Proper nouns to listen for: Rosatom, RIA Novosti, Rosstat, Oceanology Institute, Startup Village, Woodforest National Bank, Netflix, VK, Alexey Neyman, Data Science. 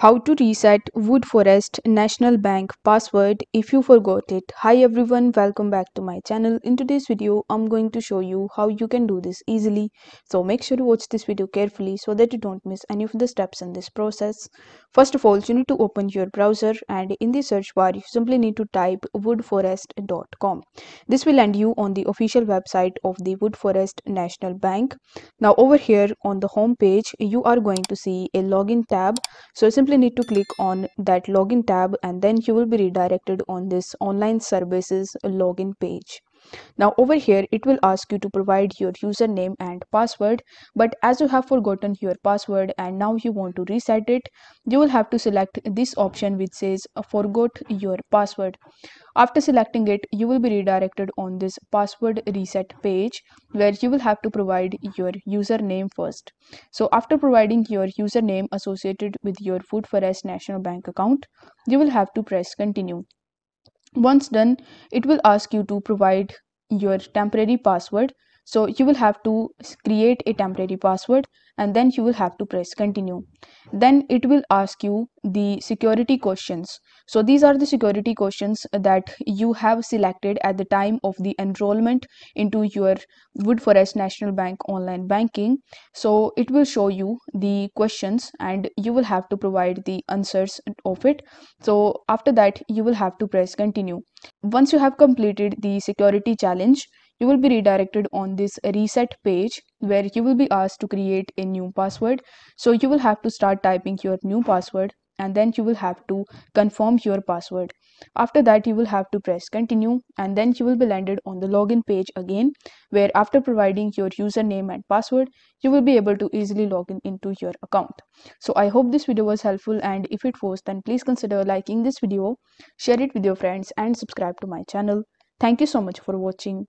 How to reset Woodforest National Bank password if you forgot it. Hi everyone, welcome back to my channel. In today's video I'm going to show you how you can do this easily, so make sure to watch this video carefully so that you don't miss any of the steps in this process. First of all, you need to open your browser, and in the search bar you simply need to type woodforest.com. this will land you on the official website of the Woodforest National Bank. Now over here on the home page you are going to see a login tab, so simply need to click on that login tab and then you will be redirected on this online services login page. Now over here it will ask you to provide your username and password, but as you have forgotten your password and now you want to reset it, you will have to select this option which says forgot your password. After selecting it, you will be redirected on this password reset page where you will have to provide your username first. So after providing your username associated with your Woodforest National Bank account, you will have to press continue. Once done, it will ask you to provide your temporary password. So you will have to create a temporary password and then you will have to press continue. Then it will ask you the security questions. So these are the security questions that you have selected at the time of the enrollment into your Woodforest National Bank online banking. So it will show you the questions and you will have to provide the answers of it. So after that, you will have to press continue. Once you have completed the security challenge, you will be redirected on this reset page where you will be asked to create a new password. So you will have to start typing your new password and then you will have to confirm your password. After that, you will have to press continue and then you will be landed on the login page again, where after providing your username and password, you will be able to easily log in into your account. So I hope this video was helpful, and if it was, then please consider liking this video, share it with your friends and subscribe to my channel. Thank you so much for watching.